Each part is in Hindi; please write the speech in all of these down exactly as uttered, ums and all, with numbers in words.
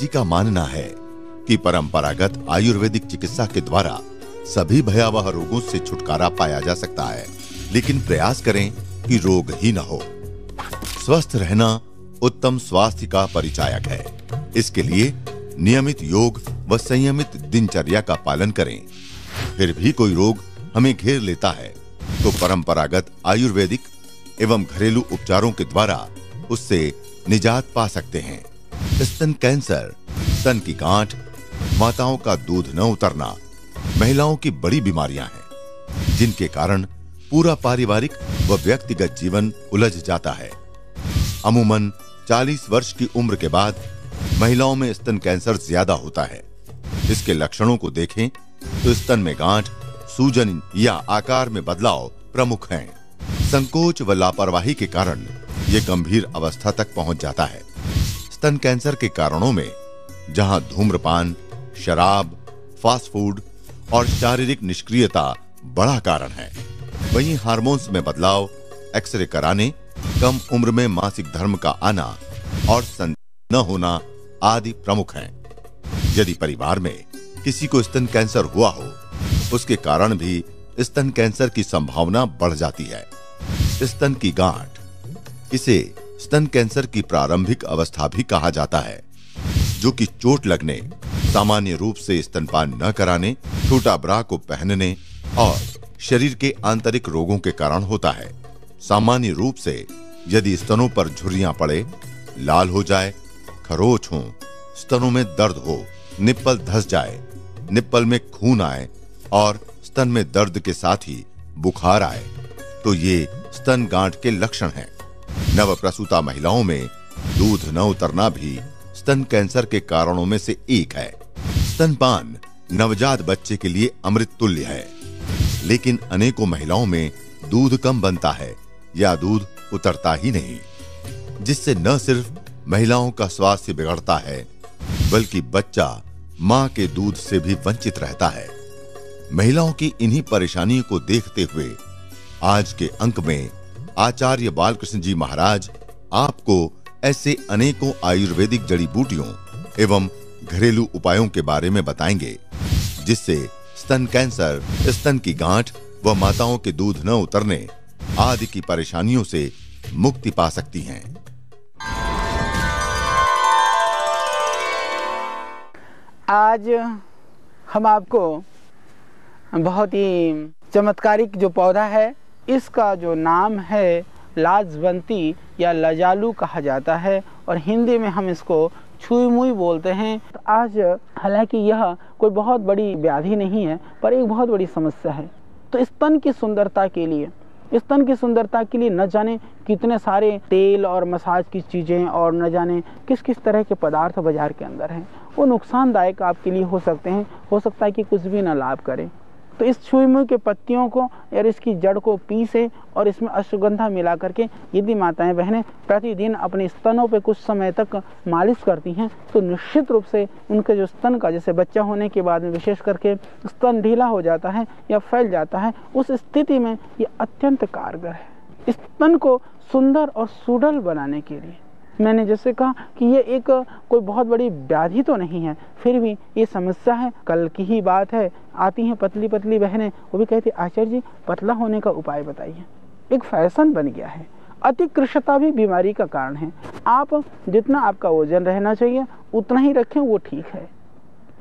जी का मानना है कि परंपरागत आयुर्वेदिक चिकित्सा के द्वारा सभी भयावह रोगों से छुटकारा पाया जा सकता है, लेकिन प्रयास करें कि रोग ही न हो। स्वस्थ रहना उत्तम स्वास्थ्य का परिचायक है। इसके लिए नियमित योग व संयमित दिनचर्या का पालन करें। फिर भी कोई रोग हमें घेर लेता है तो परंपरागत आयुर्वेदिक एवं घरेलू उपचारों के द्वारा उससे निजात पा सकते हैं। स्तन कैंसर, स्तन की गांठ, माताओं का दूध न उतरना महिलाओं की बड़ी बीमारियां हैं, जिनके कारण पूरा पारिवारिक व व्यक्तिगत जीवन उलझ जाता है। अमूमन चालीस वर्ष की उम्र के बाद महिलाओं में स्तन कैंसर ज्यादा होता है। इसके लक्षणों को देखें तो स्तन में गांठ, सूजन या आकार में बदलाव प्रमुख हैं। संकोच व लापरवाही के कारण ये गंभीर अवस्था तक पहुंच जाता है। स्तन कैंसर के कारणों में जहां धूम्रपान, शराब, फास्ट फूड और शारीरिक निष्क्रियता बड़ा कारण है, वहीं हार्मोन्स में बदलाव, एक्सरे कराने, कम उम्र में मासिक धर्म का आना और संतान न होना आदि प्रमुख हैं। यदि परिवार में किसी को स्तन कैंसर हुआ हो, उसके कारण भी स्तन कैंसर की संभावना बढ़ जाती है। स्तन की गांठ, इसे स्तन कैंसर की प्रारंभिक अवस्था भी कहा जाता है, जो कि चोट लगने, सामान्य रूप से स्तनपान न कराने, छोटा ब्रा को पहनने और शरीर के आंतरिक रोगों के कारण होता है। सामान्य रूप से यदि स्तनों पर झुर्रियां पड़े, लाल हो जाए, खरोच हो, स्तनों में दर्द हो, निप्पल धंस जाए, निप्पल में खून आए और स्तन में दर्द के साथ ही बुखार आए तो ये स्तन गांठ के लक्षण हैं। नवप्रसूता महिलाओं में दूध न उतरना भी स्तन कैंसर के कारणों में से एक है। स्तनपान नवजात बच्चे के लिए अमृत तुल्य है, लेकिन अनेकों महिलाओं में दूध कम बनता है या दूध उतरता ही नहीं, जिससे न सिर्फ महिलाओं का स्वास्थ्य बिगड़ता है बल्कि बच्चा मां के दूध से भी वंचित रहता है। महिलाओं की इन्हीं परेशानियों को देखते हुए आज के अंक में आचार्य बालकृष्ण जी महाराज आपको ऐसे अनेकों आयुर्वेदिक जड़ी बूटियों एवं घरेलू उपायों के बारे में बताएंगे, जिससे स्तन कैंसर, स्तन की गांठ व माताओं के दूध न उतरने आदि की परेशानियों से मुक्ति पा सकती हैं। आज हम आपको बहुत ही चमत्कारिक जो पौधा है, इसका जो नाम है लाजवंती या लजालू कहा जाता है और हिंदी में हम इसको छुई-मुई बोलते हैं। तो आज हालांकि यह कोई बहुत बड़ी व्याधि नहीं है, पर एक बहुत बड़ी समस्या है। तो स्तन की सुंदरता के लिए, स्तन की सुंदरता के लिए न जाने कितने सारे तेल और मसाज की चीज़ें और न जाने किस किस तरह के पदार्थ बाजार के अंदर हैं, वो नुकसानदायक आपके लिए हो सकते हैं। हो सकता है कि कुछ भी ना लाभ करें। तो इस छुई-मुई के पत्तियों को या इसकी जड़ को पीसें और इसमें अश्वगंधा मिला करके यदि माताएं बहनें प्रतिदिन अपने स्तनों पे कुछ समय तक मालिश करती हैं तो निश्चित रूप से उनके जो स्तन का, जैसे बच्चा होने के बाद में विशेष करके स्तन ढीला हो जाता है या फैल जाता है, उस स्थिति में ये अत्यंत कारगर है स्तन को सुंदर और सुडल बनाने के लिए। मैंने जैसे कहा कि ये एक कोई बहुत बड़ी व्याधि तो नहीं है, फिर भी ये समस्या है। कल की ही बात है, आती हैं पतली पतली बहनें, वो भी कहती आचार्य जी पतला होने का उपाय बताइए। एक फैशन बन गया है। अतिकृष्णता भी बीमारी का कारण है। आप जितना आपका वजन रहना चाहिए उतना ही रखें, वो ठीक है।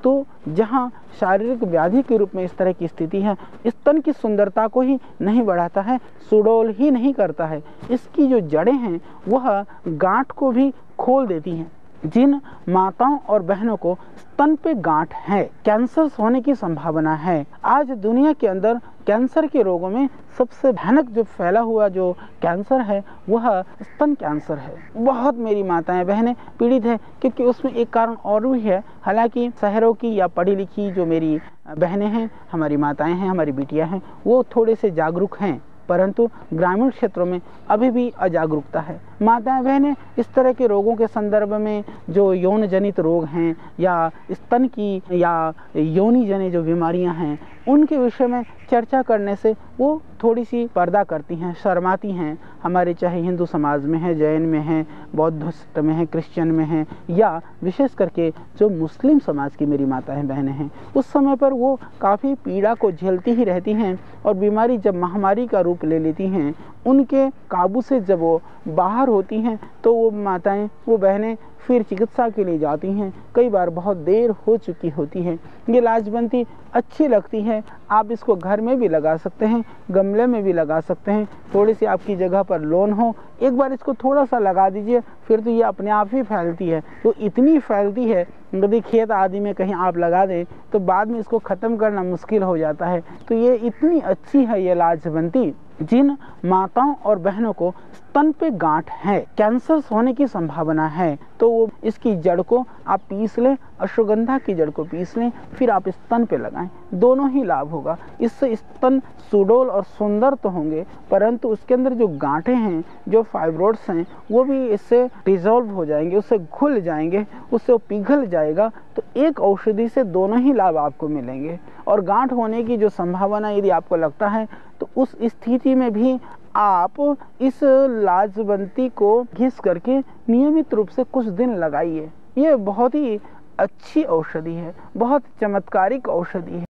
तो जहाँ शारीरिक व्याधि के रूप में इस तरह की स्थिति है, स्तन की सुंदरता को ही नहीं बढ़ाता है, सुडौल ही नहीं करता है, इसकी जो जड़ें हैं वह गांठ को भी खोल देती हैं। जिन माताओं और बहनों को स्तन पे गांठ है, कैंसर होने की संभावना है। आज दुनिया के अंदर कैंसर के रोगों में सबसे भयानक जो फैला हुआ जो कैंसर है वह स्तन कैंसर है। बहुत मेरी माताएं बहनें पीड़ित हैं, क्योंकि उसमें एक कारण और भी है। हालांकि शहरों की या पढ़ी लिखी जो मेरी बहनें हैं, हमारी माताएं हैं, हमारी बेटियां हैं, वो थोड़े से जागरूक हैं, परंतु ग्रामीण क्षेत्रों में अभी भी अजागरूकता है। माताएं बहनें इस तरह के रोगों के संदर्भ में जो यौन जनित रोग हैं या स्तन की या योनि जनित जो बीमारियां हैं, उनके विषय में चर्चा करने से वो थोड़ी सी पर्दा करती हैं, शर्माती हैं। हमारे चाहे हिंदू समाज में हैं, जैन में हैं, बौद्धिस्ट में हैं, क्रिश्चियन में हैं, या विशेष करके जो मुस्लिम समाज की मेरी माताएं बहनें हैं, उस समय पर वो काफ़ी पीड़ा को झेलती ही रहती हैं। और बीमारी जब महामारी का रूप ले लेती हैं, उनके काबू से जब वो बाहर होती हैं, तो वो माताएं, वो बहनें फिर चिकित्सा के लिए जाती हैं। कई बार बहुत देर हो चुकी होती है। ये लाजवंती अच्छी लगती है, आप इसको घर में भी लगा सकते हैं, गमले में भी लगा सकते हैं। थोड़ी सी आपकी जगह पर लोन हो, एक बार इसको थोड़ा सा लगा दीजिए, फिर तो ये अपने आप ही फैलती है। तो इतनी फैलती है, यदि खेत आदि में कहीं आप लगा दें तो बाद में इसको ख़त्म करना मुश्किल हो जाता है। तो ये इतनी अच्छी है ये लाजवंती। जिन माताओं और बहनों को स्तन पे गांठ है, कैंसर होने की संभावना है, तो वो इसकी जड़ को आप पीस लें, अश्वगंधा की जड़ को पीस लें, फिर आप स्तन पे लगाएं। दोनों ही लाभ होगा। इससे स्तन सुडोल और सुंदर तो होंगे, परंतु उसके अंदर जो गांठें हैं, जो फाइब्रोड्स हैं, वो भी इससे डिजॉल्व हो जाएंगे, उससे घुल जाएंगे, उससे वो पिघल जाएगा। तो एक औषधि से दोनों ही लाभ आपको मिलेंगे। और गांठ होने की जो संभावना यदि आपको लगता है, तो उस स्थिति में भी आप इस लाजवंती को घिस करके नियमित रूप से कुछ दिन लगाइए। ये बहुत ही अच्छी औषधि है, बहुत चमत्कारिक औषधि है।